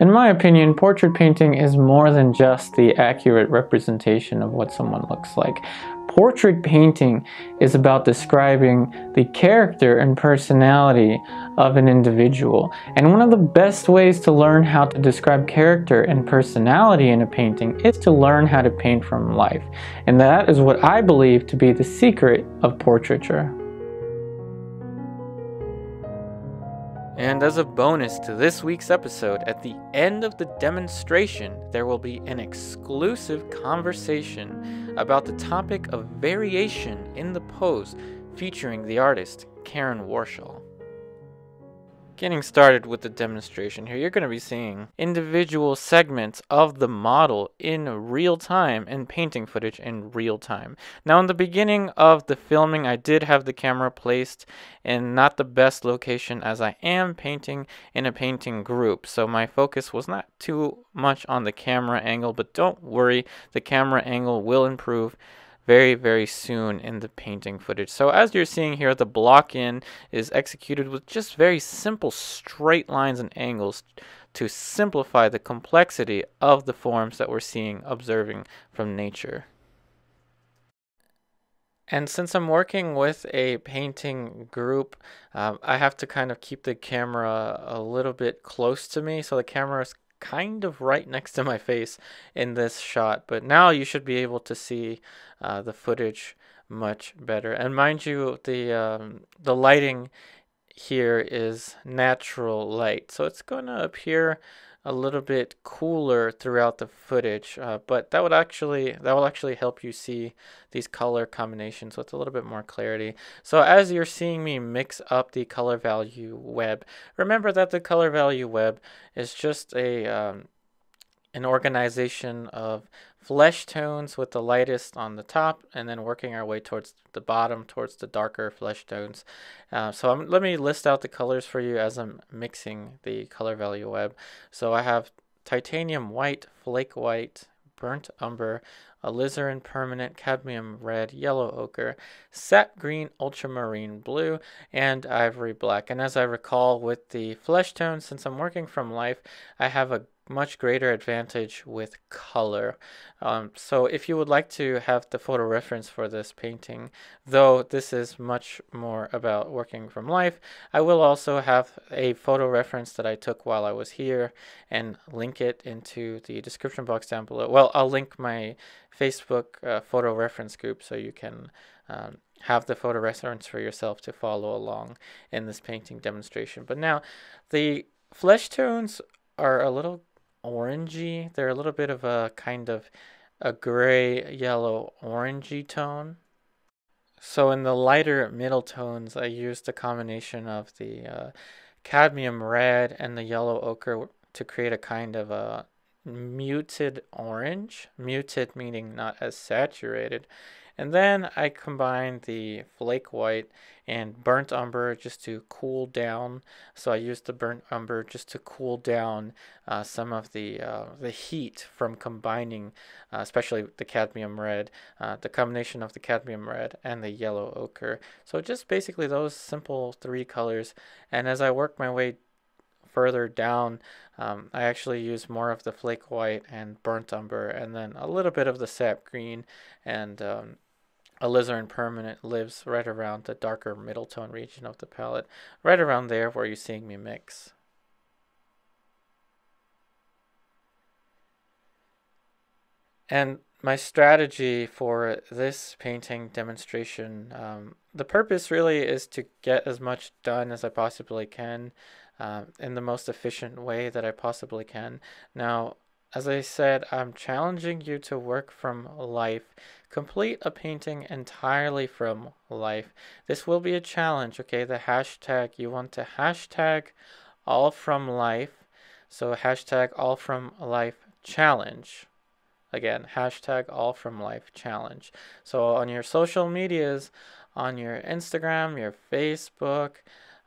In my opinion, portrait painting is more than just the accurate representation of what someone looks like. Portrait painting is about describing the character and personality of an individual. And one of the best ways to learn how to describe character and personality in a painting is to learn how to paint from life. And that is what I believe to be the secret of portraiture. And as a bonus to this week's episode, at the end of the demonstration, there will be an exclusive conversation about the topic of variation in the pose, featuring the artist, Karen Warshall. Getting started with the demonstration here, you're going to be seeing individual segments of the model in real time and painting footage in real time. Now, in the beginning of the filming, I did have the camera placed in not the best location, as I am painting in a painting group. So my focus was not too much on the camera angle, but don't worry, the camera angle will improve very, very soon in the painting footage. So as you're seeing here, the block in is executed with just very simple straight lines and angles to simplify the complexity of the forms that we're seeing, observing from nature. And since I'm working with a painting group, I have to kind of keep the camera a little bit close to me, so the camera is kind of right next to my face in this shot. But now you should be able to see the footage much better. And mind you, the lighting here is natural light, so it's going to appear a little bit cooler throughout the footage, but that will actually help you see these color combinations with a little bit more clarity. So as you're seeing me mix up the color value web, remember that the color value web is just a an organization of flesh tones, with the lightest on the top and then working our way towards the bottom, towards the darker flesh tones. Let me list out the colors for you as I'm mixing the color value web. So I have titanium white, flake white, burnt umber, alizarin permanent, cadmium red, yellow ochre, sap green, ultramarine blue, and ivory black. And as I recall, with the flesh tones, since I'm working from life, I have a much greater advantage with color. So if you would like to have the photo reference for this painting, though this is much more about working from life, I will also have a photo reference that I took while I was here and link it into the description box down below. Well, I'll link my Facebook photo reference group so you can have the photo reference for yourself to follow along in this painting demonstration. But now the flesh tones are a little orangey. They're a little bit of a kind of a gray, yellow, orangey tone. So in the lighter middle tones, I used a combination of the cadmium red and the yellow ochre to create a kind of a muted orange. Muted meaning not as saturated. And then I combined the flake white and burnt umber just to cool down. So I used the burnt umber just to cool down some of the heat from combining, especially the cadmium red, the combination of the cadmium red and the yellow ochre. So just basically those simple three colors. And as I work my way further down, I actually use more of the flake white and burnt umber, and then a little bit of the sap green, and alizarin permanent lives right around the darker middle tone region of the palette, right around there where you're seeing me mix. And my strategy for this painting demonstration, the purpose really is to get as much done as I possibly can in the most efficient way that I possibly can. Now, as I said, I'm challenging you to work from life. Complete a painting entirely from life. This will be a challenge, okay? The hashtag, you want to hashtag all from life. So hashtag all from life challenge. Again, hashtag all from life challenge. So on your social medias, on your Instagram, your Facebook,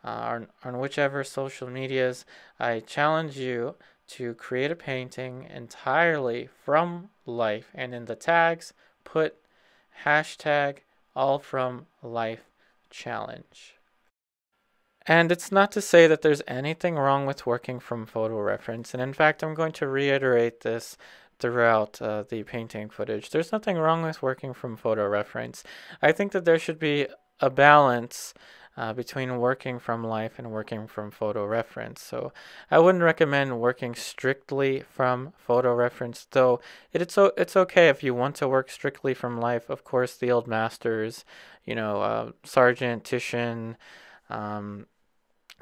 on whichever social medias, I challenge you to create a painting entirely from life, and in the tags put hashtag all from life challenge. And it's not to say that there's anything wrong with working from photo reference. And in fact, I'm going to reiterate this throughout the painting footage. There's nothing wrong with working from photo reference. I think that there should be a balance between working from life and working from photo reference. So I wouldn't recommend working strictly from photo reference, though it's okay if you want to work strictly from life. Of course, the old masters, you know, Sargent, Titian,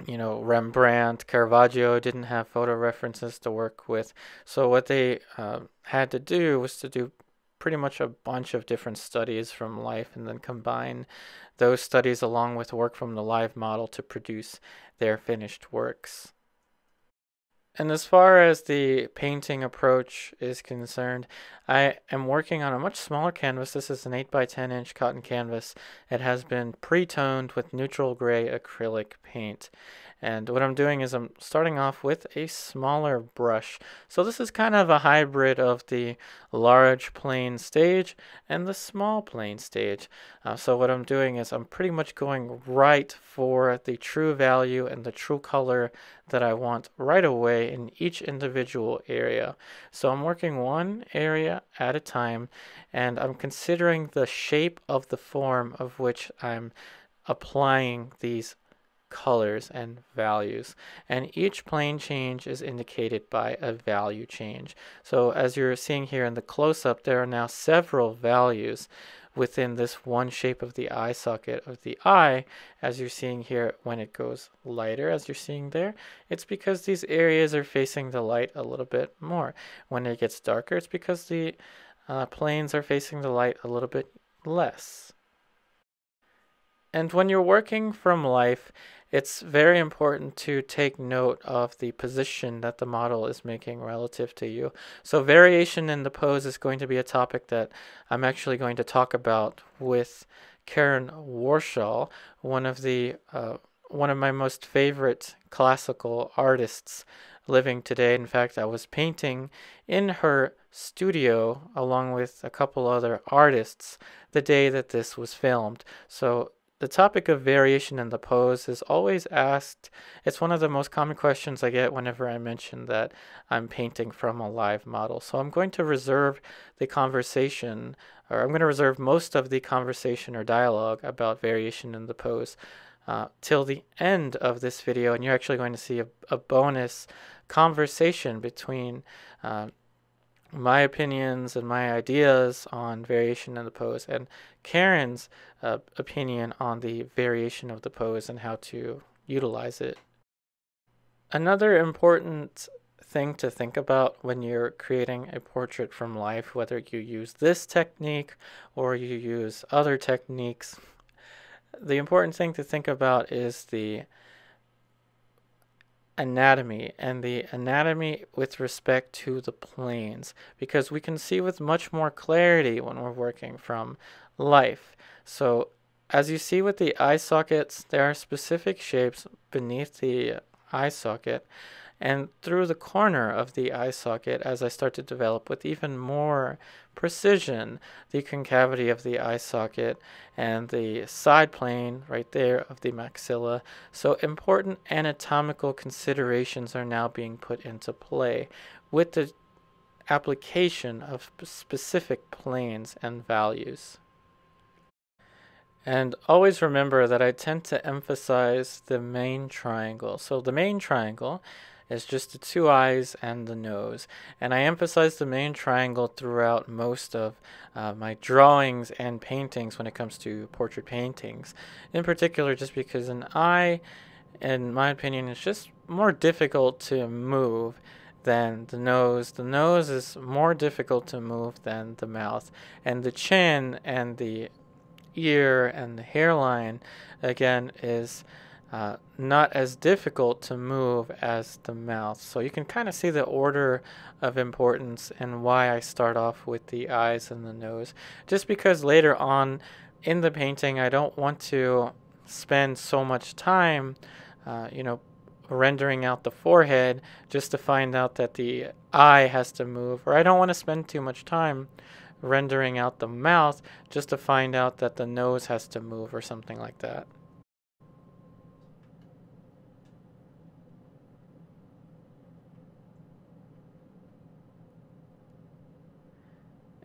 you know, Rembrandt, Caravaggio didn't have photo references to work with. So what they had to do was to do pretty much a bunch of different studies from life and then combine those studies along with work from the live model to produce their finished works. And as far as the painting approach is concerned, I am working on a much smaller canvas. This is an 8 by 10 inch cotton canvas. It has been pre-toned with neutral gray acrylic paint. And what I'm doing is I'm starting off with a smaller brush. So this is kind of a hybrid of the large plane stage and the small plane stage. So what I'm doing is I'm pretty much going right for the true value and the true color that I want right away in each individual area. So I'm working one area at a time, and I'm considering the shape of the form of which I'm applying these colors and values, and each plane change is indicated by a value change. So as you're seeing here in the close-up, there are now several values within this one shape of the eye socket of the eye. As you're seeing here, when it goes lighter, as you're seeing there, it's because these areas are facing the light a little bit more. When it gets darker, it's because the planes are facing the light a little bit less. And when you're working from life, it's very important to take note of the position that the model is making relative to you. So variation in the pose is going to be a topic that I'm actually going to talk about with Karen Warshall, one of my most favorite classical artists living today. In fact, I was painting in her studio along with a couple other artists the day that this was filmed. So the topic of variation in the pose is always asked. It's one of the most common questions I get whenever I mention that I'm painting from a live model. So I'm going to reserve the conversation, or I'm going to reserve most of the conversation or dialogue about variation in the pose till the end of this video. And you're actually going to see a bonus conversation between my opinions and my ideas on variation in the pose and Karen's opinion on the variation of the pose and how to utilize it. Another important thing to think about when you're creating a portrait from life, whether you use this technique or you use other techniques, the important thing to think about is the anatomy, and the anatomy with respect to the planes, because we can see with much more clarity when we're working from life. So as you see with the eye sockets, there are specific shapes beneath the eye socket and through the corner of the eye socket. As I start to develop with even more precision the concavity of the eye socket and the side plane right there of the maxilla, so important anatomical considerations are now being put into play with the application of specific planes and values. And always remember that I tend to emphasize the main triangle. So the main triangle is just the two eyes and the nose. And I emphasize the main triangle throughout most of my drawings and paintings when it comes to portrait paintings. In particular, just because an eye, in my opinion, is just more difficult to move than the nose. The nose is more difficult to move than the mouth. And the chin and the ear and the hairline, again, is not as difficult to move as the mouth. So you can kind of see the order of importance and why I start off with the eyes and the nose, just because later on in the painting I don't want to spend so much time you know, rendering out the forehead just to find out that the eye has to move, or I don't want to spend too much time rendering out the mouth just to find out that the nose has to move or something like that.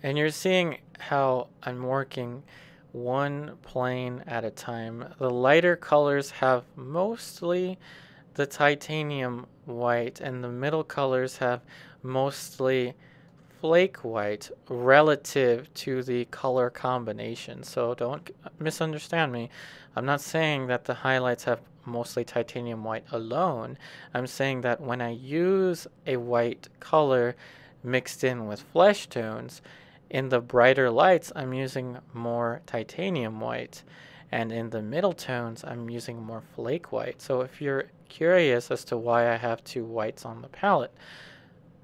And you're seeing how I'm working one plane at a time. The lighter colors have mostly the titanium white, and the middle colors have mostly flake white relative to the color combination. So don't misunderstand me. I'm not saying that the highlights have mostly titanium white alone. I'm saying that when I use a white color mixed in with flesh tones, in the brighter lights, I'm using more titanium white. And in the middle tones, I'm using more flake white. So if you're curious as to why I have two whites on the palette,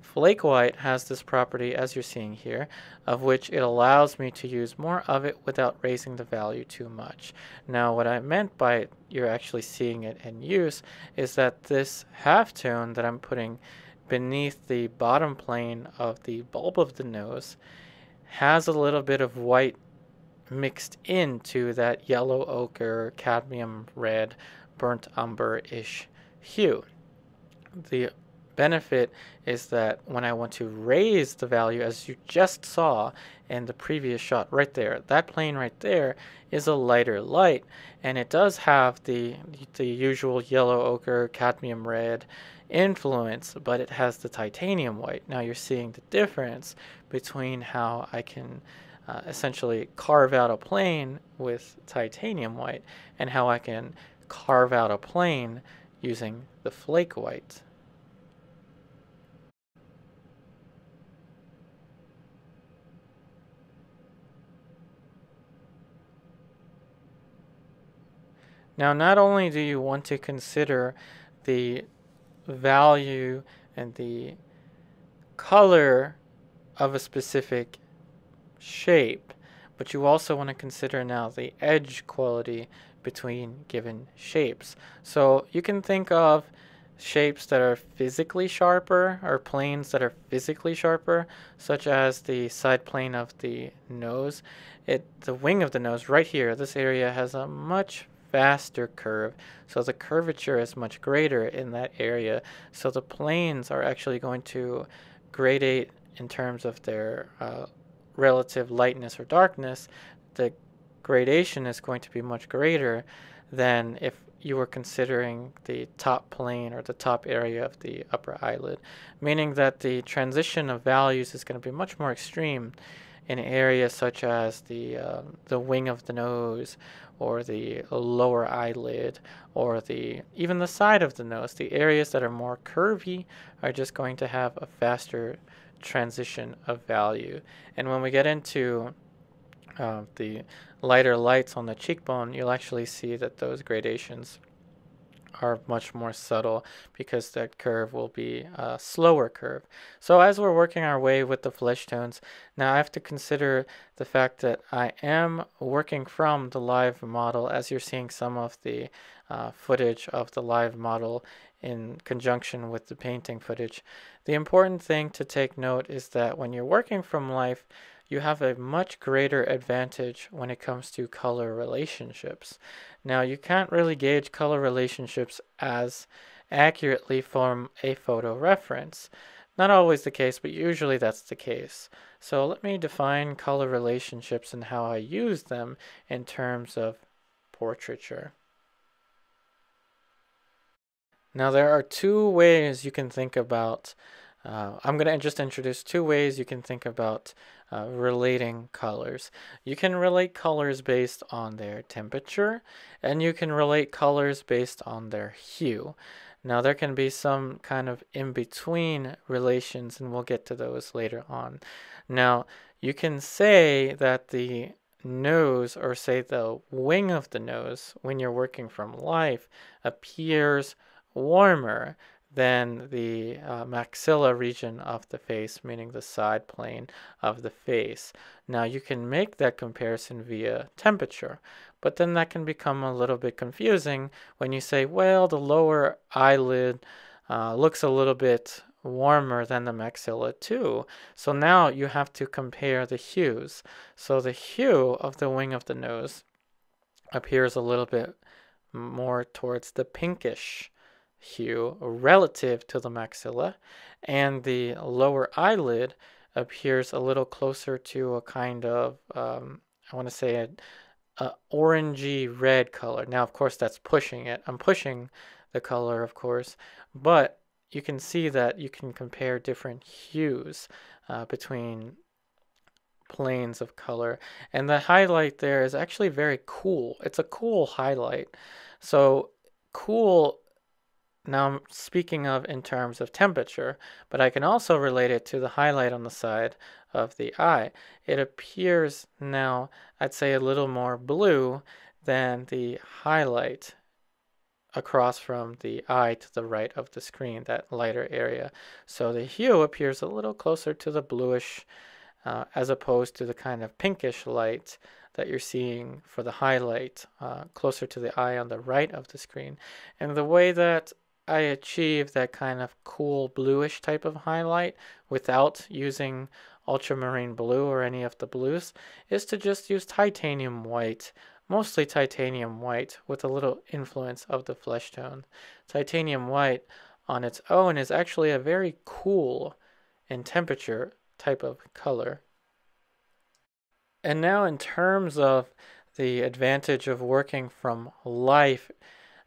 flake white has this property, as you're seeing here, of which it allows me to use more of it without raising the value too much. Now, what I meant by you're actually seeing it in use is that this halftone that I'm putting beneath the bottom plane of the bulb of the nose has a little bit of white mixed into that yellow ochre, cadmium red, burnt umber-ish hue. The benefit is that when I want to raise the value, as you just saw in the previous shot right there, that plane right there is a lighter light, and it does have the usual yellow ochre, cadmium red influence, but it has the titanium white. Now you're seeing the difference between how I can essentially carve out a plane with titanium white and how I can carve out a plane using the flake white. Now, not only do you want to consider the value and the color of a specific shape, but you also want to consider now the edge quality between given shapes. So you can think of shapes that are physically sharper, or planes that are physically sharper, such as the side plane of the nose. The wing of the nose right here, this area has a much faster curve, so the curvature is much greater in that area, so the planes are actually going to gradate in terms of their relative lightness or darkness. The gradation is going to be much greater than if you were considering the top plane or the top area of the upper eyelid, meaning that the transition of values is going to be much more extreme in areas such as the wing of the nose, or the lower eyelid, or even the side of the nose. The areas that are more curvy are just going to have a faster transition of value. And when we get into the lighter lights on the cheekbone, you'll actually see that those gradations are much more subtle because that curve will be a slower curve. So as we're working our way with the flesh tones, now I have to consider the fact that I am working from the live model, as you're seeing some of the footage of the live model in conjunction with the painting footage. The important thing to take note is that when you're working from life, you have a much greater advantage when it comes to color relationships. Now, you can't really gauge color relationships as accurately from a photo reference. Not always the case, but usually that's the case. So let me define color relationships and how I use them in terms of portraiture. Now, there are two ways you can think about I'm going to just introduce two ways you can think about relating colors. You can relate colors based on their temperature, and you can relate colors based on their hue. Now, there can be some kind of in-between relations, and we'll get to those later on. Now, you can say that the nose, or say the wing of the nose, when you're working from life, appears warmer than the maxilla region of the face, meaning the side plane of the face. Now, you can make that comparison via temperature, but then that can become a little bit confusing when you say, well, the lower eyelid looks a little bit warmer than the maxilla too. So now you have to compare the hues. So the hue of the wing of the nose appears a little bit more towards the pinkish hue relative to the maxilla, and the lower eyelid appears a little closer to a kind of, I want to say a orangey red color. Now, of course, that's pushing it. I'm pushing the color, of course, but you can see that you can compare different hues between planes of color. And the highlight there is actually very cool. It's a cool highlight. So cool, now I'm speaking of in terms of temperature, but I can also relate it to the highlight on the side of the eye. It appears now, I'd say, a little more blue than the highlight across from the eye to the right of the screen, that lighter area. So the hue appears a little closer to the bluish as opposed to the kind of pinkish light that you're seeing for the highlight closer to the eye on the right of the screen. And the way that I achieve that kind of cool bluish type of highlight without using ultramarine blue or any of the blues is to just use titanium white, mostly titanium white with a little influence of the flesh tone. Titanium white on its own is actually a very cool in temperature type of color. And now in terms of the advantage of working from life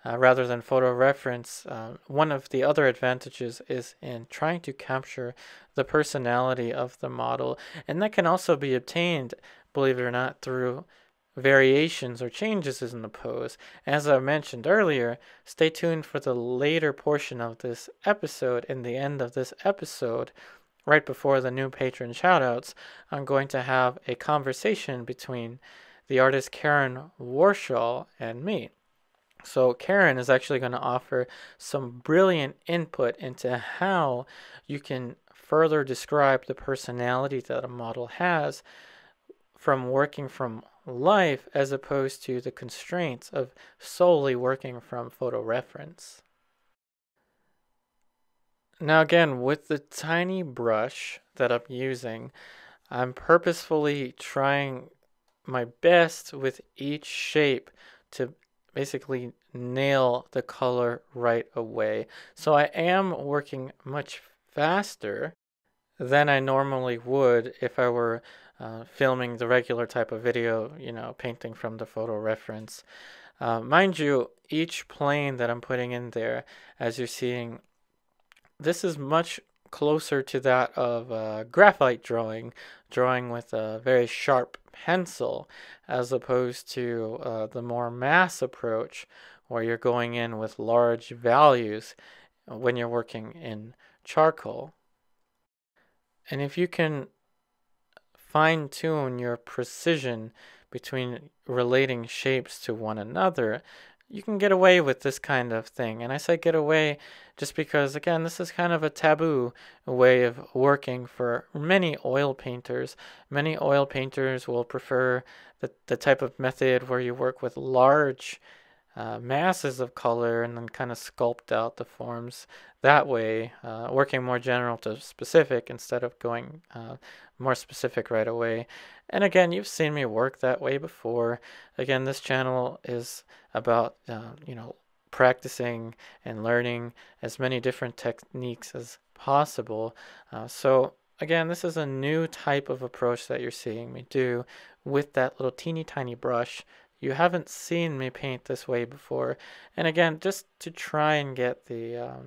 rather than photo reference, one of the other advantages is in trying to capture the personality of the model. And that can also be obtained, believe it or not, through variations or changes in the pose. As I mentioned earlier, stay tuned for the later portion of this episode. In the end of this episode, right before the new patron shoutouts, I'm going to have a conversation between the artist Karen Warshall and me. So Karen is actually going to offer some brilliant input into how you can further describe the personality that a model has from working from life as opposed to the constraints of solely working from photo reference. Now again, with the tiny brush that I'm using, I'm purposefully trying my best with each shape to basically nail the color right away. So I am working much faster than I normally would if I were filming the regular type of video, you know, painting from the photo reference. Mind you, each plane that I'm putting in there, as you're seeing, this is much closer to that of graphite drawing with a very sharp pencil, as opposed to the more mass approach where you're going in with large values when you're working in charcoal. And if you can fine-tune your precision between relating shapes to one another, you can get away with this kind of thing. And I say get away just because, again, this is kind of a taboo way of working for many oil painters. Many oil painters will prefer the type of method where you work with large masses of color and then kind of sculpt out the forms that way, working more general to specific instead of going more specific right away. And again, you've seen me work that way before. Again, this channel is about you know, practicing and learning as many different techniques as possible. So again, this is a new type of approach that you're seeing me do with that little teeny tiny brush. You haven't seen me paint this way before. And again, just to try and get the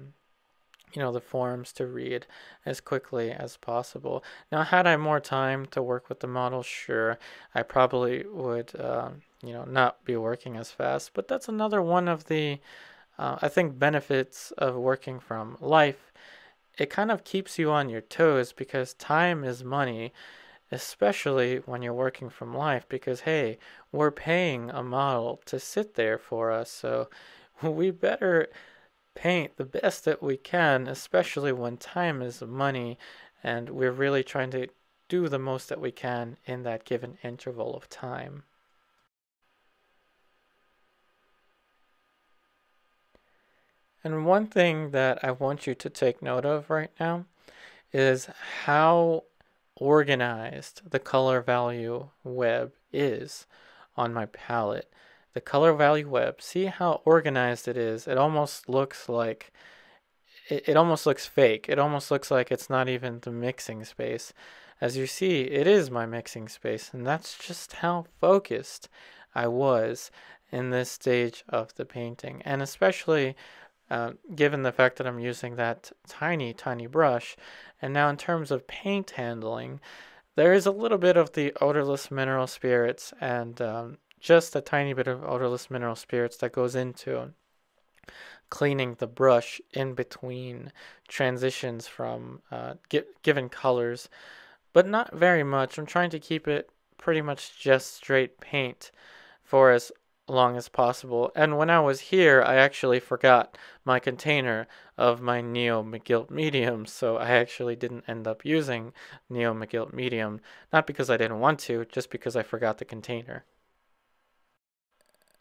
you know, the forms to read as quickly as possible. Now, had I more time to work with the model, sure, I probably would, you know, not be working as fast. But that's another one of the, I think, benefits of working from life. It kind of keeps you on your toes because time is money, especially when you're working from life, because, hey, we're paying a model to sit there for us. So we better paint the best that we can, especially when time is money and we're really trying to do the most that we can in that given interval of time. And one thing that I want you to take note of right now is how organized the color value web is on my palette. The color value web, see how organized it is. It almost looks like, it almost looks fake. It almost looks like it's not even the mixing space. As you see, it is my mixing space, and that's just how focused I was in this stage of the painting. And especially given the fact that I'm using that tiny, tiny brush. And now in terms of paint handling, there is a little bit of the odorless mineral spirits and just a tiny bit of odorless mineral spirits that goes into cleaning the brush in between transitions from given colors, but not very much. I'm trying to keep it pretty much just straight paint for as long as possible. And when I was here, I actually forgot my container of my Neo Megilp medium, so I actually didn't end up using Neo Megilp medium, not because I didn't want to, just because I forgot the container.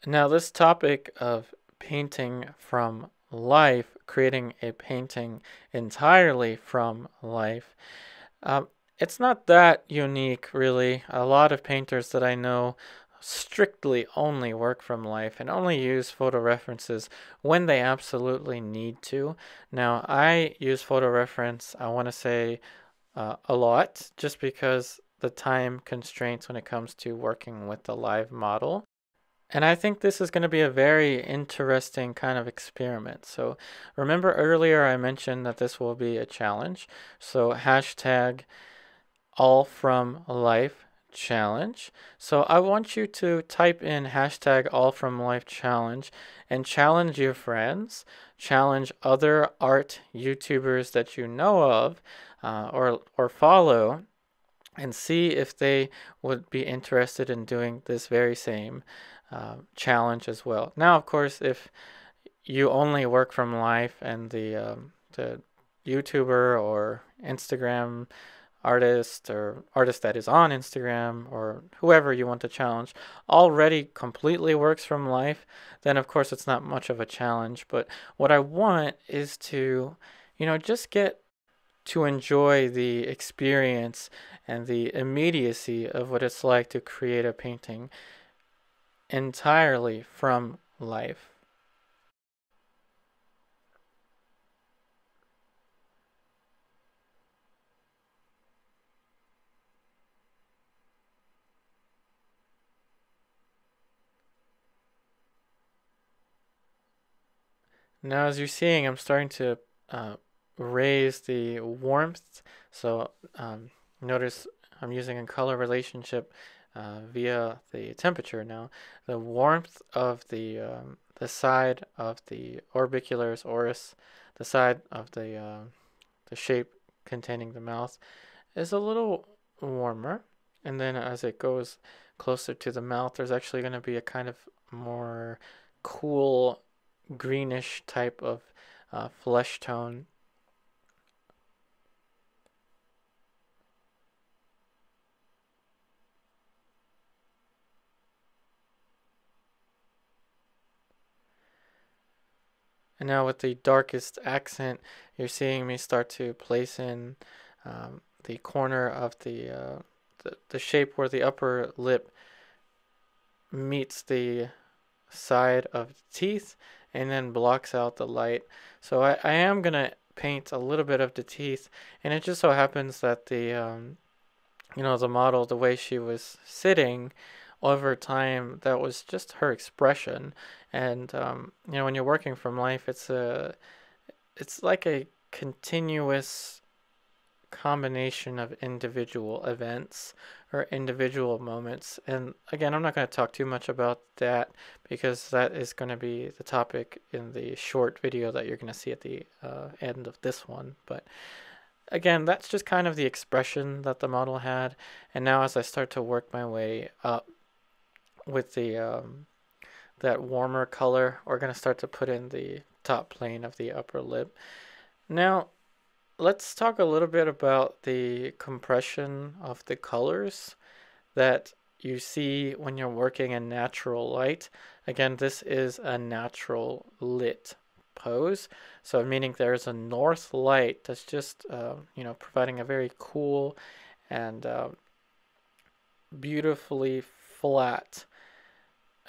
Now, this topic of painting from life, creating a painting entirely from life, it's not that unique, really. A lot of painters that I know strictly only work from life and only use photo references when they absolutely need to. Now, I use photo reference, I want to say, a lot, just because the time constraints when it comes to working with the live model. And I think this is going to be a very interesting kind of experiment. So remember earlier I mentioned that this will be a challenge. So #AllFromLife challenge. So I want you to type in #AllFromLife challenge and challenge your friends, challenge other art YouTubers that you know of or follow, and see if they would be interested in doing this very same challenge as well. Now, of course, if you only work from life and the YouTuber or Instagram artist or artist that is on Instagram or whoever you want to challenge already completely works from life, then of course it's not much of a challenge. But what I want is to, you know, just get to enjoy the experience and the immediacy of what it's like to create a painting entirely from life. Now, as you're seeing, I'm starting to raise the warmth. So notice I'm using a color relationship via the temperature now. The warmth of the side of the orbicularis oris, the side of the shape containing the mouth, is a little warmer. And then as it goes closer to the mouth, there's actually going to be a kind of more cool greenish type of flesh tone. And now with the darkest accent, you're seeing me start to place in the corner of the shape where the upper lip meets the side of the teeth and then blocks out the light. So I am going to paint a little bit of the teeth, and it just so happens that the you know, the model, the way she was sitting over time, that was just her expression. And you know, when you're working from life, it's like a continuous combination of individual events or individual moments. And again, I'm not going to talk too much about that because that is going to be the topic in the short video that you're going to see at the end of this one. But again, that's just kind of the expression that the model had. And now as I start to work my way up with the that warmer color, we're going to start to put in the top plane of the upper lip. Now, let's talk a little bit about the compression of the colors that you see when you're working in natural light. Again, this is a natural lit pose, so meaning there is a north light that's just you know, providing a very cool and beautifully flat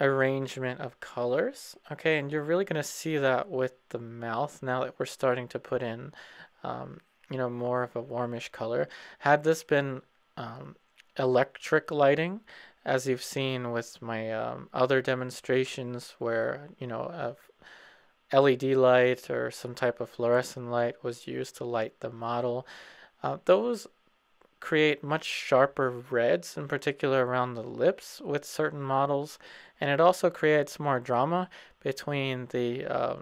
arrangement of colors. Okay, and you're really going to see that with the mouth now that we're starting to put in you know, more of a warmish color. Had this been electric lighting, as you've seen with my other demonstrations where, you know, a LED light or some type of fluorescent light was used to light the model. Those create much sharper reds, in particular around the lips with certain models, and it also creates more drama between the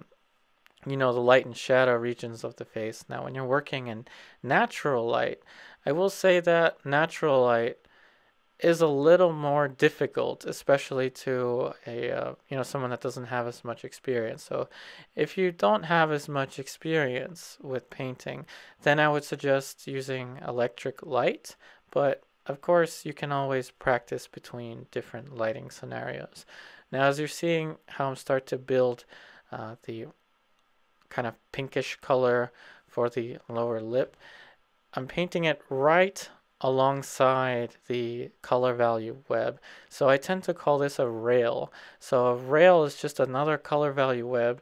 you know, the light and shadow regions of the face. Now, when you're working in natural light, I will say that natural light is a little more difficult, especially to a you know, someone that doesn't have as much experience. So if you don't have as much experience with painting, then I would suggest using electric light, but of course you can always practice between different lighting scenarios. Now, as you're seeing how I'm starting to build the kind of pinkish color for the lower lip, I'm painting it right alongside the color value web. So I tend to call this a rail. So a rail is just another color value web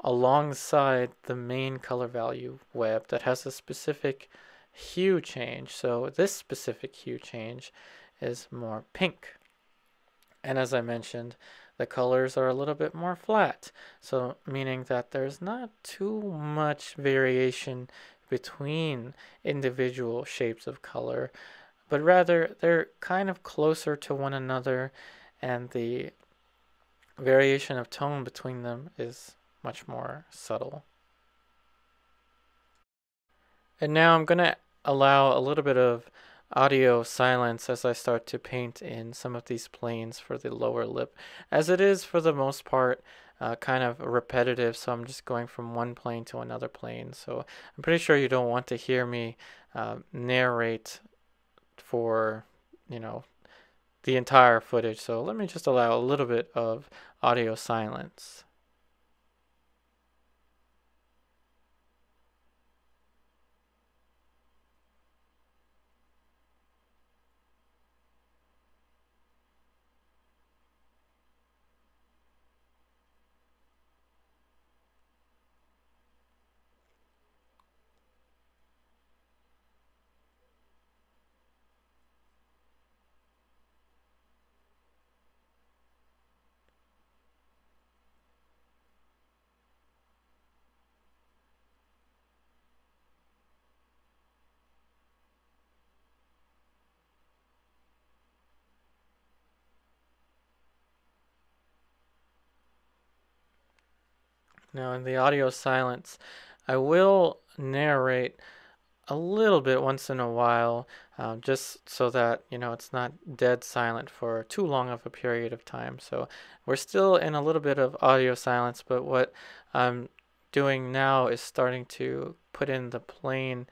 alongside the main color value web that has a specific hue change. So this specific hue change is more pink. And as I mentioned, the colors are a little bit more flat. So meaning that there's not too much variation between individual shapes of color, but rather they're kind of closer to one another, and the variation of tone between them is much more subtle. And now I'm going to allow a little bit of audio silence as I start to paint in some of these planes for the lower lip, as it is for the most part kind of repetitive, so I'm just going from one plane to another plane. So I'm pretty sure you don't want to hear me narrate for, you know, the entire footage. So let me just allow a little bit of audio silence. Now, in the audio silence, I will narrate a little bit once in a while, just so that, you know, it's not dead silent for too long of a period of time. So we're still in a little bit of audio silence, but what I'm doing now is starting to put in the plane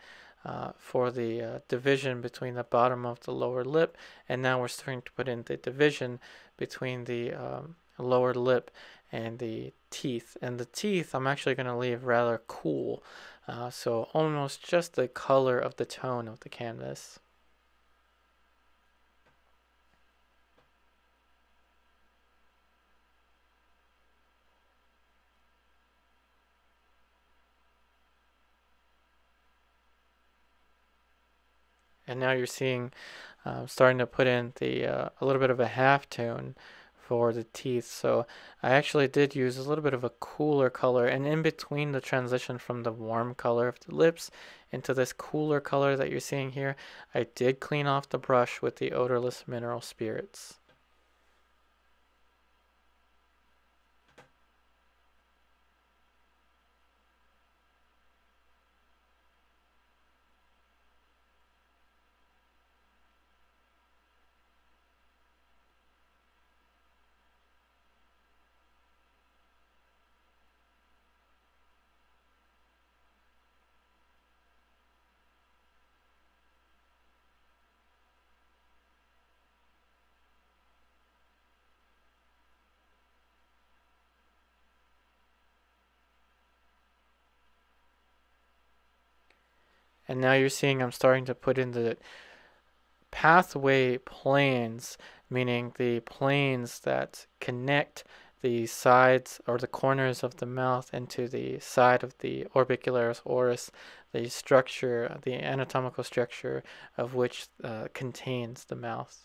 for the division between the bottom of the lower lip, and now we're starting to put in the division between the lower lip and the teeth. And the teeth I'm actually going to leave rather cool, so almost just the color of the tone of the canvas. And now you're seeing starting to put in the a little bit of a half tone for the teeth. So I actually did use a little bit of a cooler color, and in between the transition from the warm color of the lips into this cooler color that you're seeing here, I did clean off the brush with the odorless mineral spirits. And now you're seeing I'm starting to put in the pathway planes, meaning the planes that connect the sides or the corners of the mouth into the side of the orbicularis oris, the structure, the anatomical structure of which contains the mouth.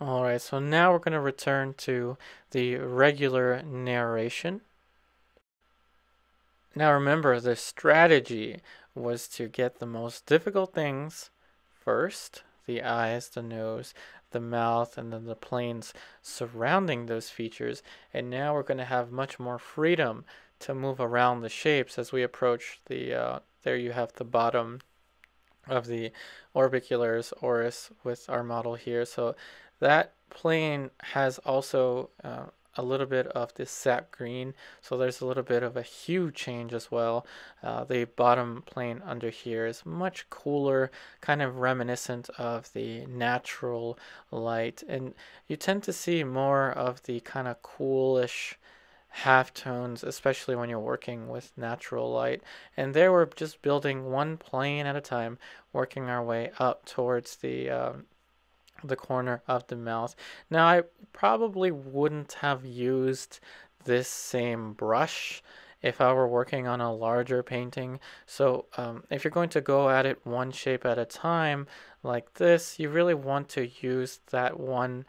All right, so now we're going to return to the regular narration. Now remember, the strategy was to get the most difficult things first, the eyes, the nose, the mouth, and then the planes surrounding those features. And now we're going to have much more freedom to move around the shapes as we approach the, there you have the bottom of the orbicularis oris with our model here. So that plane has also a little bit of this sap green, so there's a little bit of a hue change as well. The bottom plane under here is much cooler, kind of reminiscent of the natural light, and you tend to see more of the kind of coolish halftones, especially when you're working with natural light. And there we're just building one plane at a time, working our way up towards the corner of the mouth. Now I probably wouldn't have used this same brush if I were working on a larger painting. So if you're going to go at it one shape at a time like this, you really want to use that one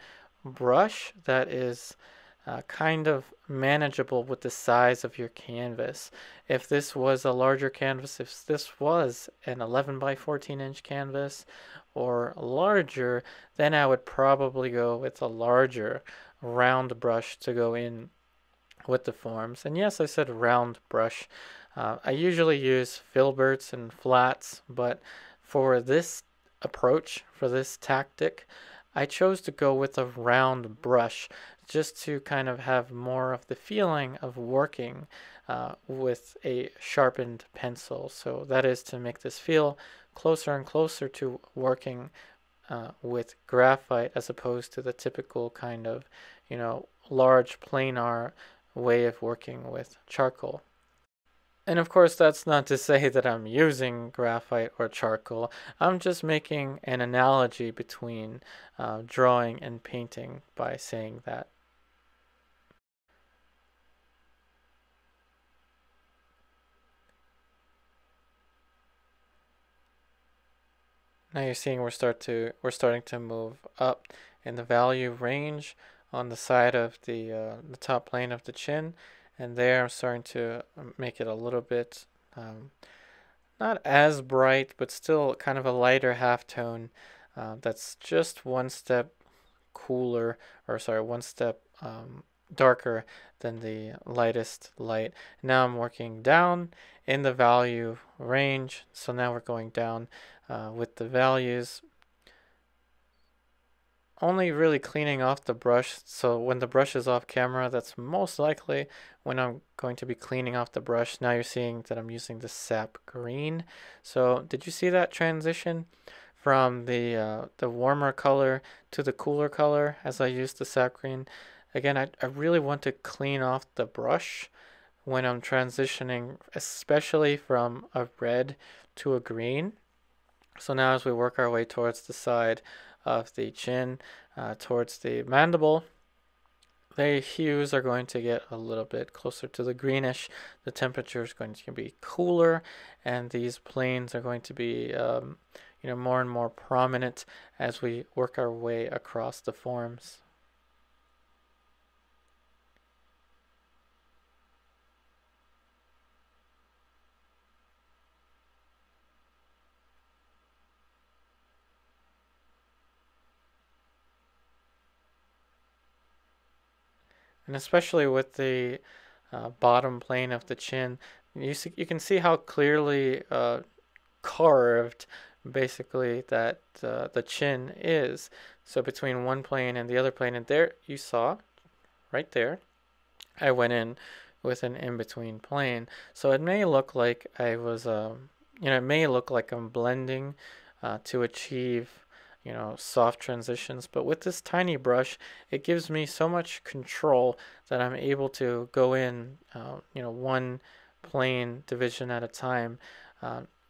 brush that is kind of manageable with the size of your canvas. If this was a larger canvas, if this was an 11 by 14 inch canvas or larger, then I would probably go with a larger round brush to go in with the forms. And yes, I said round brush. I usually use filberts and flats, but for this approach, for this tactic, I chose to go with a round brush just to kind of have more of the feeling of working with a sharpened pencil. So that is to make this feel closer and closer to working with graphite, as opposed to the typical kind of, you know, large planar way of working with charcoal. And of course, that's not to say that I'm using graphite or charcoal. I'm just making an analogy between drawing and painting by saying that. Now you're seeing we're starting to move up in the value range on the side of the top plane of the chin. And there I'm starting to make it a little bit, not as bright, but still kind of a lighter halftone that's just one step cooler, or sorry, one step darker than the lightest light. Now I'm working down in the value range. So now we're going down with the values, only really cleaning off the brush. So when the brush is off camera, that's most likely when I'm going to be cleaning off the brush. Now you're seeing that I'm using the sap green. So did you see that transition from the warmer color to the cooler color as I used the sap green? Again, I really want to clean off the brush when I'm transitioning, especially from a red to a green. So now as we work our way towards the side of the chin, towards the mandible, the hues are going to get a little bit closer to the greenish. The temperature is going to be cooler, and these planes are going to be you know, more and more prominent as we work our way across the forms. And especially with the bottom plane of the chin, You can see how clearly carved basically that the chin is. So between one plane and the other plane, and there you saw right there I went in with an in-between plane. So it may look like I was it may look like I'm blending to achieve soft transitions, but with this tiny brush it gives me so much control that I'm able to go in one plane division at a time,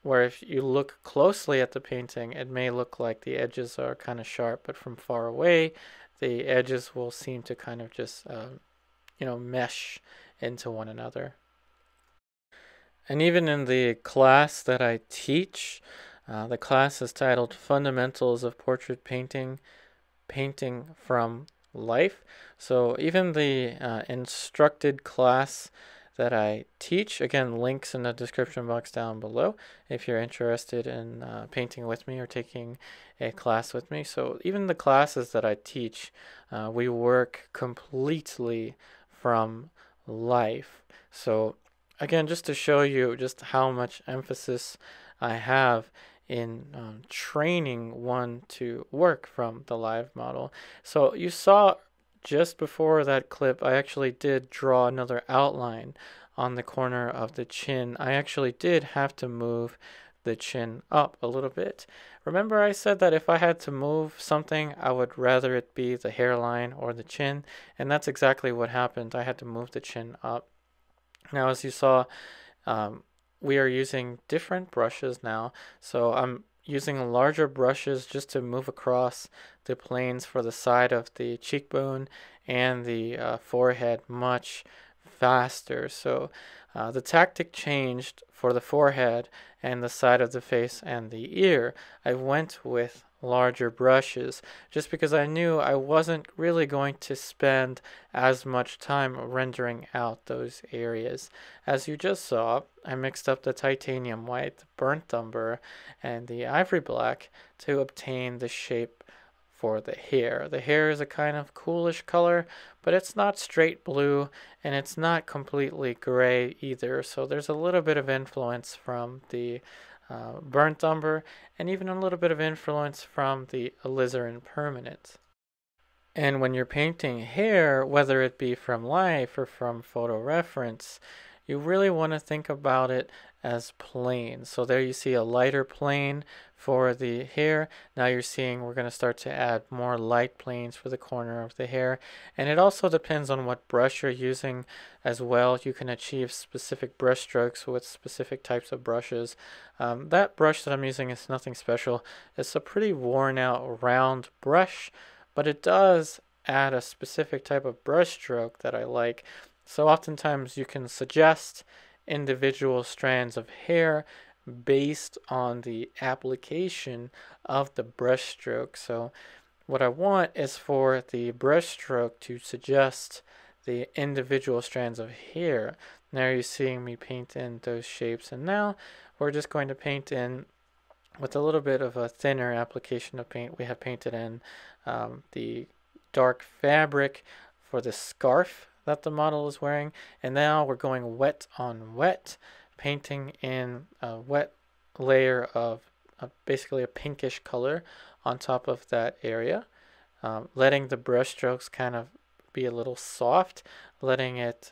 where if you look closely at the painting, it may look like the edges are kind of sharp, but from far away, the edges will seem to kind of just, mesh into one another. And even in the class that I teach, the class is titled Fundamentals of Portrait Painting, Painting from Life. So even the instructed class that I teach. Again, links in the description box down below if you're interested in painting with me or taking a class with me. So even the classes that I teach, we work completely from life. So again, just to show you just how much emphasis I have in training one to work from the live model. So you saw just before that clip, I actually did draw another outline on the corner of the chin. I actually did have to move the chin up a little bit. Remember I said that if I had to move something, I would rather it be the hairline or the chin, and that's exactly what happened. I had to move the chin up. Now, as you saw, we are using different brushes now, so I'm using larger brushes just to move across the planes for the side of the cheekbone and the forehead much faster. So the tactic changed for the forehead and the side of the face and the ear. I went with larger brushes just because I knew I wasn't really going to spend as much time rendering out those areas. As you just saw, I mixed up the titanium white, the burnt umber, and the ivory black to obtain the shape for the hair. The hair is a kind of coolish color, but it's not straight blue and it's not completely gray either, so there's a little bit of influence from the burnt umber, and even a little bit of influence from the alizarin permanent. And when you're painting hair, whether it be from life or from photo reference, you really want to think about it as planes. So there you see a lighter plane for the hair. Now you're seeing we're going to start to add more light planes for the corner of the hair. And it also depends on what brush you're using as well. You can achieve specific brush strokes with specific types of brushes. That brush that I'm using is nothing special. It's a pretty worn out round brush, but it does add a specific type of brush stroke that I like. So oftentimes you can suggest individual strands of hair based on the application of the brushstroke. So what I want is for the brushstroke to suggest the individual strands of hair. Now you're seeing me paint in those shapes, and now we're just going to paint in with a little bit of a thinner application of paint. We have painted in the dark fabric for the scarf that the model is wearing, and now we're going wet on wet, painting in a wet layer of basically a pinkish color on top of that area, letting the brush strokes kind of be a little soft, letting it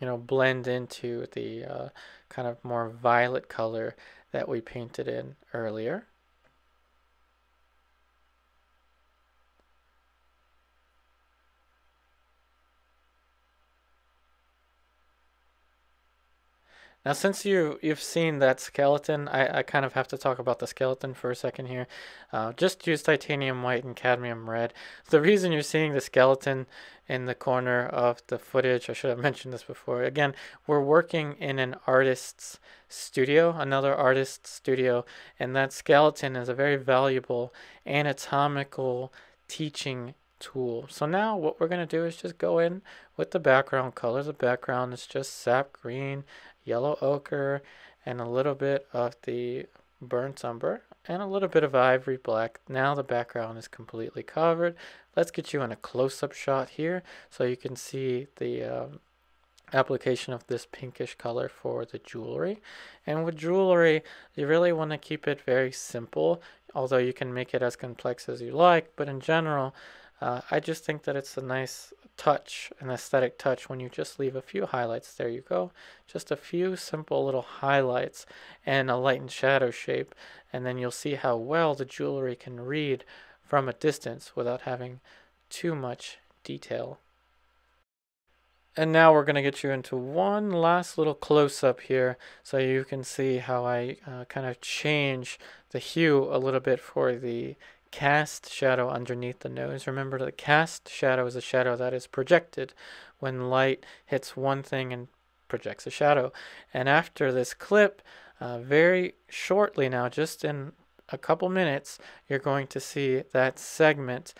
blend into the kind of more violet color that we painted in earlier. Now, since you've seen that skeleton, I kind of have to talk about the skeleton for a second here. Just use titanium white and cadmium red. The reason you're seeing the skeleton in the corner of the footage, I should have mentioned this before. Again, we're working in an artist's studio, another artist's studio, and that skeleton is a very valuable anatomical teaching tool. So now what we're going to do is just go in with the background colors. The background is just sap green, yellow ochre, and a little bit of the burnt umber, and a little bit of ivory black. Now the background is completely covered. Let's get you in a close-up shot here so you can see application of this pinkish color for the jewelry. And with jewelry, you really want to keep it very simple, although you can make it as complex as you like. But in general, I just think that it's a nice touch, an aesthetic touch, when you just leave a few highlights. There you go, just a few simple little highlights and a light and shadow shape, and then you'll see how well the jewelry can read from a distance without having too much detail. And now we're going to get you into one last little close-up here, so you can see how I kind of change the hue a little bit for the cast shadow underneath the nose. Remember, the cast shadow is a shadow that is projected when light hits one thing and projects a shadow. And after this clip, very shortly now, just in a couple minutes, you're going to see that segment,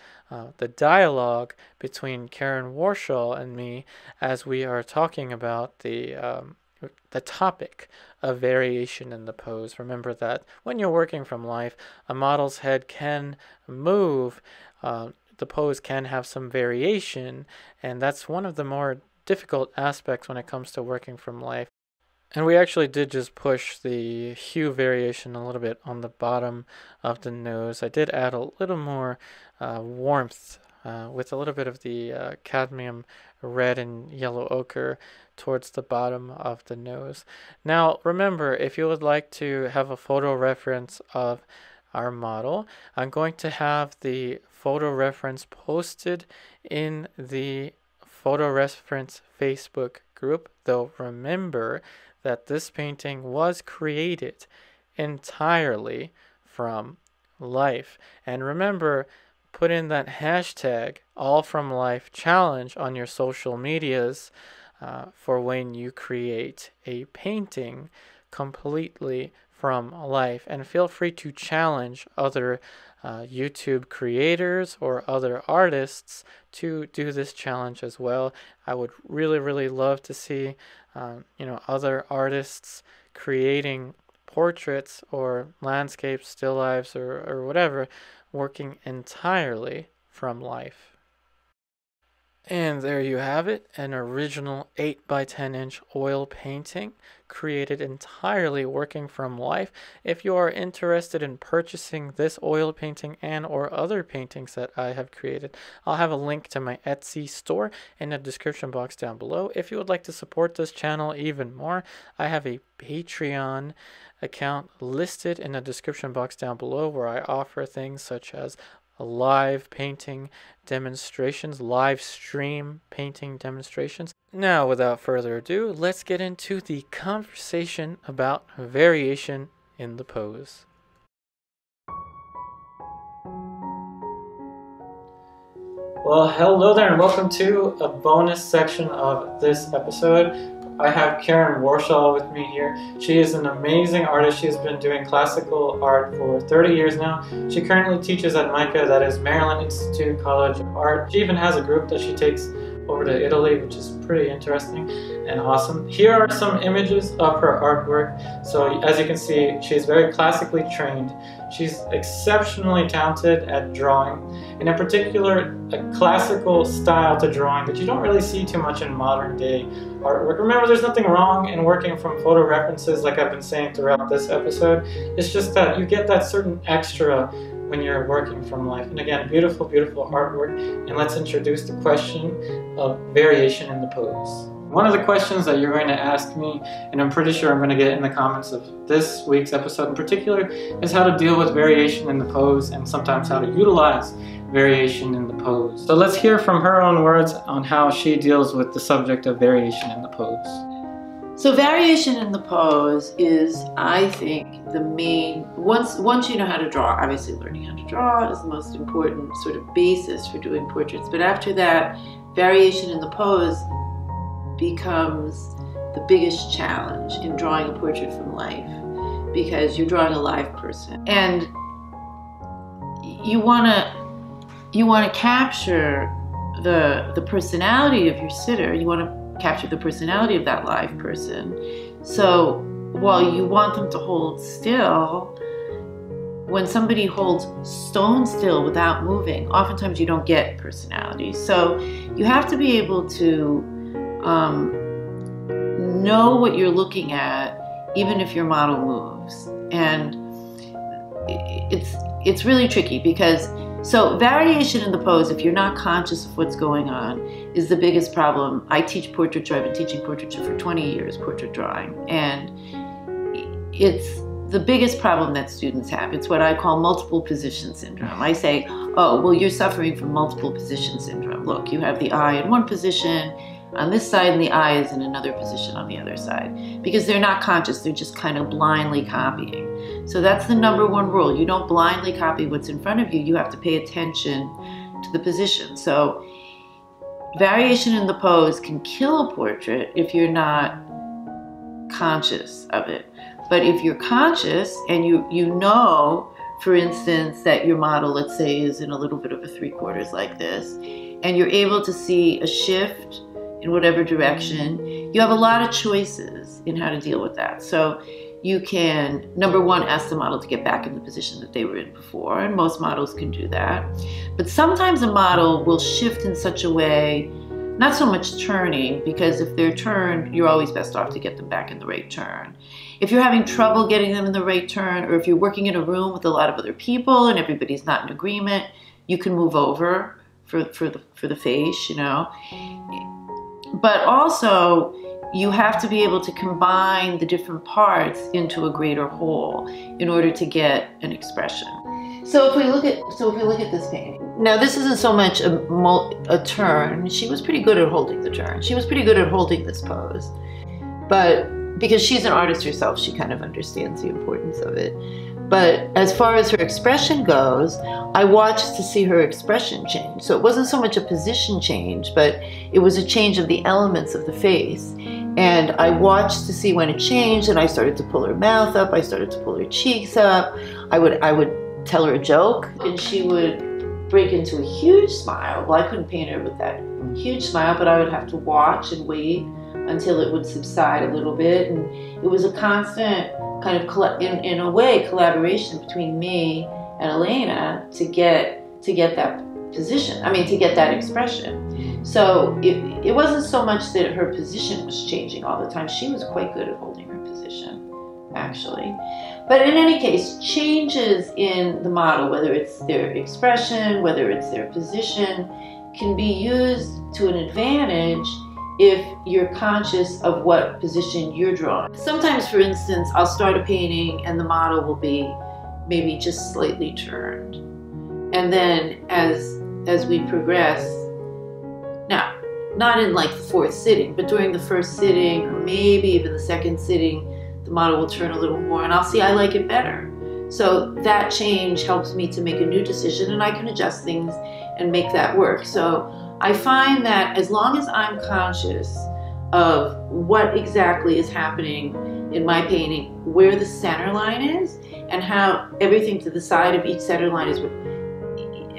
the dialogue between Karen Warshall and me, as we are talking about the topic of variation in the pose. Remember that when you're working from life, a model's head can move, the pose can have some variation, and that's one of the more difficult aspects when it comes to working from life. And we actually did just push the hue variation a little bit on the bottom of the nose. I did add a little more warmth with a little bit of the cadmium red and yellow ochre towards the bottom of the nose. Now remember, if you would like to have a photo reference of our model, I'm going to have the photo reference posted in the photo reference Facebook group, though remember that this painting was created entirely from life. And remember, put in that hashtag all from life challenge on your social medias for when you create a painting completely from life. And feel free to challenge other YouTube creators or other artists to do this challenge as well. I would really, really love to see you know, other artists creating portraits or landscapes, still lifes, or whatever, working entirely from life. And there you have it, an original 8 by 10 inch oil painting created entirely working from life. If you are interested in purchasing this oil painting and or other paintings that I have created, I'll have a link to my Etsy store in the description box down below. If you would like to support this channel even more, I have a Patreon account listed in the description box down below, where I offer things such as live painting demonstrations, live stream painting demonstrations. Now, without further ado, let's get into the conversation about variation in the pose. Well, hello there, and welcome to a bonus section of this episode. I have Karen Warshall with me here. She is an amazing artist. She has been doing classical art for 30 years now. She currently teaches at MICA, that is Maryland Institute College of Art. She even has a group that she takes over to Italy, which is pretty interesting and awesome. Here are some images of her artwork. So as you can see, she's very classically trained. She's exceptionally talented at drawing, and in particular, a classical style to drawing that you don't really see too much in modern day artwork. Remember, there's nothing wrong in working from photo references, like I've been saying throughout this episode. It's just that you get that certain extra when you're working from life. And again, beautiful, beautiful artwork. And let's introduce the question of variation in the pose. One of the questions that you're going to ask me, and I'm pretty sure I'm going to get in the comments of this week's episode in particular, is how to deal with variation in the pose, and sometimes how to utilize variation in the pose. So let's hear from her own words on how she deals with the subject of variation in the pose. So variation in the pose is, I think, the main, once you know how to draw, obviously learning how to draw is the most important sort of basis for doing portraits. But after that, variation in the pose becomes the biggest challenge in drawing a portrait from life, because you're drawing a live person, and you want to capture the personality of your sitter. You want to capture the personality of that live person. So while you want them to hold still, when somebody holds stone still without moving, oftentimes you don't get personality. So you have to be able to know what you're looking at, even if your model moves. And it's really tricky because, so variation in the pose, if you're not conscious of what's going on, is the biggest problem. I teach portraiture, I've been teaching portraiture for 20 years, portrait drawing, and it's the biggest problem that students have. It's what I call multiple position syndrome. I say, oh, well, you're suffering from multiple position syndrome. Look, you have the eye in one position on this side and the eye is in another position on the other side, because they're not conscious, they're just kind of blindly copying. So that's the number one rule. You don't blindly copy what's in front of you, you have to pay attention to the position. So variation in the pose can kill a portrait if you're not conscious of it. But if you're conscious and you know, for instance, that your model, let's say, is in a little bit of a three quarters like this, and you're able to see a shift in whatever direction, you have a lot of choices in how to deal with that. So you can, number one, ask the model to get back in the position that they were in before, and most models can do that. But sometimes a model will shift in such a way, not so much turning, because if they're turned, you're always best off to get them back in the right turn. If you're having trouble getting them in the right turn, or if you're working in a room with a lot of other people and everybody's not in agreement, you can move over for the face, you know. But also, you have to be able to combine the different parts into a greater whole in order to get an expression. So if we look at this painting, now this isn't so much a turn. She was pretty good at holding the turn. She was pretty good at holding this pose, but because she's an artist herself, she kind of understands the importance of it. But as far as her expression goes, I watched to see her expression change. So it wasn't so much a position change, but it was a change of the elements of the face. And I watched to see when it changed, and I started to pull her mouth up, I started to pull her cheeks up. I would tell her a joke, and she would break into a huge smile. Well, I couldn't paint her with that huge smile, but I would have to watch and wait until it would subside a little bit. And it was a constant kind of, in a way, collaboration between me and Elena to get that position, I mean, to get that expression. So it wasn't so much that her position was changing all the time. She was quite good at holding her position, actually. But in any case, changes in the model, whether it's their expression, whether it's their position, can be used to an advantage if you're conscious of what position you're drawing. Sometimes, for instance, I'll start a painting and the model will be maybe just slightly turned. And then as we progress, now, not in like the fourth sitting, but during the first sitting, or maybe even the second sitting, the model will turn a little more and I'll see I like it better. So that change helps me to make a new decision, and I can adjust things and make that work. So I find that as long as I'm conscious of what exactly is happening in my painting, where the center line is, and how everything to the side of each center line is,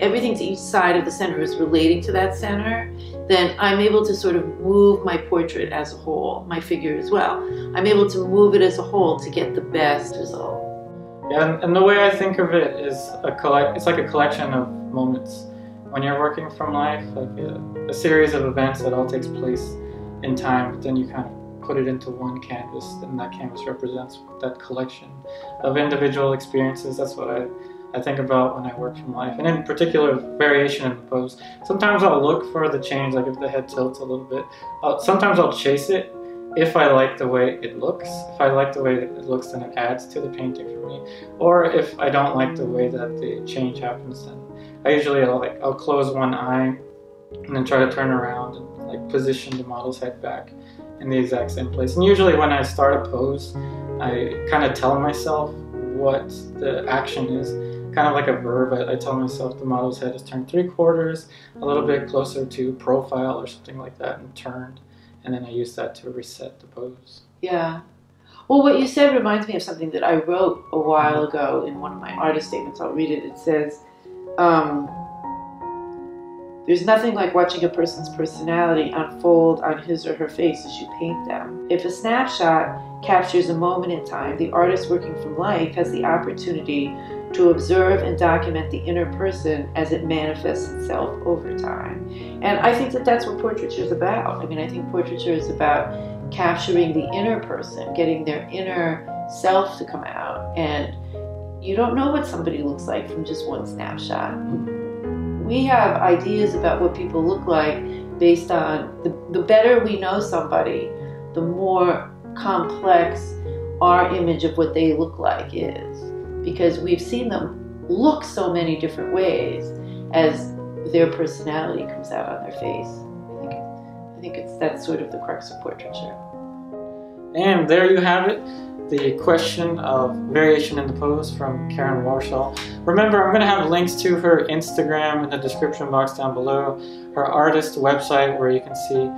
everything to each side of the center is relating to that center, then I'm able to sort of move my portrait as a whole, my figure as well. I'm able to move it as a whole to get the best result. Yeah, and the way I think of it is it's like a collection of moments. When you're working from life, like a series of events that all takes place in time, but then you kind of put it into one canvas, and that canvas represents that collection of individual experiences. That's what I think about when I work from life, and in particular, variation in the pose. Sometimes I'll look for the change, like if the head tilts a little bit. Sometimes I'll chase it if I like the way it looks. If I like the way it looks, then it adds to the painting for me. Or if I don't like the way that the change happens, then I usually I'll close one eye and then try to turn around and like position the model's head back in the exact same place. And usually when I start a pose, I kind of tell myself what the action is, kind of like a verb. I tell myself the model's head is turned three quarters, a little bit closer to profile or something like that, and turned, and then I use that to reset the pose. Yeah. Well, what you said reminds me of something that I wrote a while ago in one of my artist statements. I'll read it. It says, there's nothing like watching a person's personality unfold on his or her face as you paint them. If a snapshot captures a moment in time, the artist working from life has the opportunity to observe and document the inner person as it manifests itself over time. And I think that that's what portraiture is about. I mean, I think portraiture is about capturing the inner person, getting their inner self to come out. And you don't know what somebody looks like from just one snapshot. We have ideas about what people look like based on the better we know somebody, the more complex our image of what they look like is, because we've seen them look so many different ways as their personality comes out on their face. I think it's that's sort of the crux of portraiture. And there you have it, the question of variation in the pose from Karen Warshall. Remember, I'm going to have links to her Instagram in the description box down below, her artist website where you can see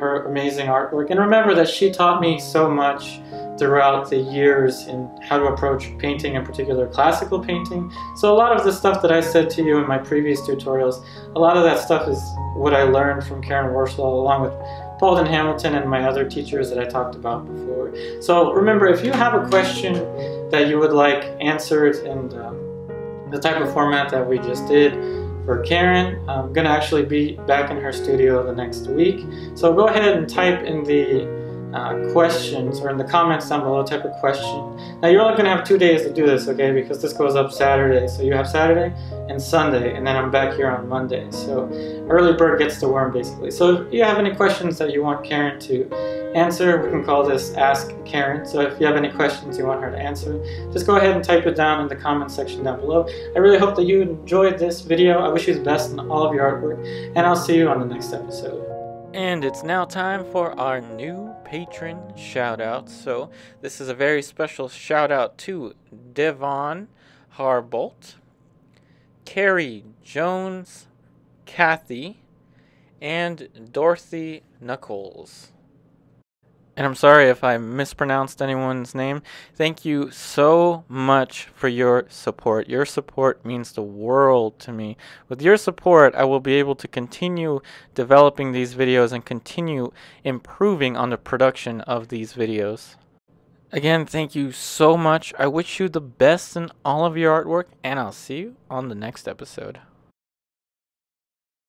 her amazing artwork. And remember that she taught me so much throughout the years in how to approach painting, in particular classical painting. So a lot of the stuff that I said to you in my previous tutorials, a lot of that stuff is what I learned from Karen Warshall, along with Holden Hamilton and my other teachers that I talked about before. So remember, if you have a question that you would like answered in the type of format that we just did for Karen, I'm gonna actually be back in her studio the next week. So go ahead and type in the questions, or in the comments down below, type of question. Now you're only going to have 2 days to do this, okay, because this goes up Saturday, so you have Saturday and Sunday, and then I'm back here on Monday. So early bird gets the worm, basically. So if you have any questions that you want Karen to answer, we can call this Ask Karen. So if you have any questions you want her to answer, just go ahead and type it down in the comment section down below. I really hope that you enjoyed this video. I wish you the best in all of your artwork, and I'll see you on the next episode. And it's now time for our new patron shout out. So this is a very special shout out to Devon Harbolt, Carrie Jones, Kathy, and Dorothy Knuckles. And I'm sorry if I mispronounced anyone's name. Thank you so much for your support. Your support means the world to me. With your support, I will be able to continue developing these videos and continue improving on the production of these videos. Again, thank you so much. I wish you the best in all of your artwork, and I'll see you on the next episode.